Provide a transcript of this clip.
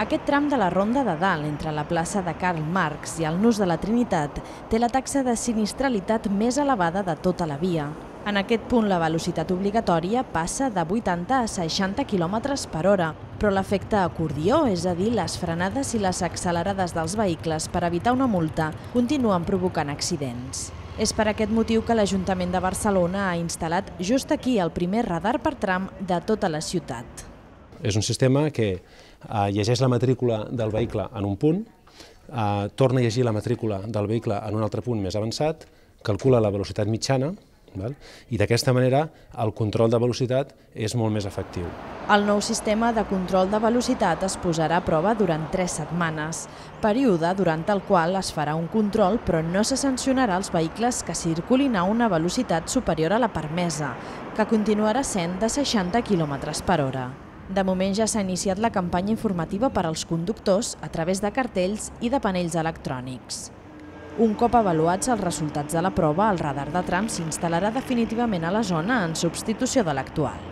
Aquest tram de la Ronda de Dalt, entre la plaça de Karl Marx i el Nus de la Trinitat, té la taxa de sinistralitat més elevada de tota la via. En aquest punt la velocitat obligatòria passa de 80 a 60 km/h, però l'efecte acordió, és a dir, les frenades i les accelerades dels vehicles per evitar una multa, continuen provocant accidents. És per aquest motiu que l'Ajuntament de Barcelona ha instal·lat just aquí el primer radar per tram de tota la ciutat. És un sistema que llegeix la matrícula del vehicle en un punt, torna a llegir la matrícula del vehicle en un altre punt més avançat, calcula la velocitat mitjana i d'aquesta manera el control de velocitat és molt més efectiu. El nou sistema de control de velocitat es posarà a prova durant 3 setmanes, període durant el qual es farà un control però no se sancionarà els vehicles que circulin a una velocitat superior a la permesa, que continuarà sent de 60 km/h. De moment ja s'ha iniciat la campanya informativa per als conductors a través de cartells i de panells electrònics. Un cop avaluats els resultats de la prova, el radar de tram s'instal·larà definitivament a la zona en substitució de l'actual.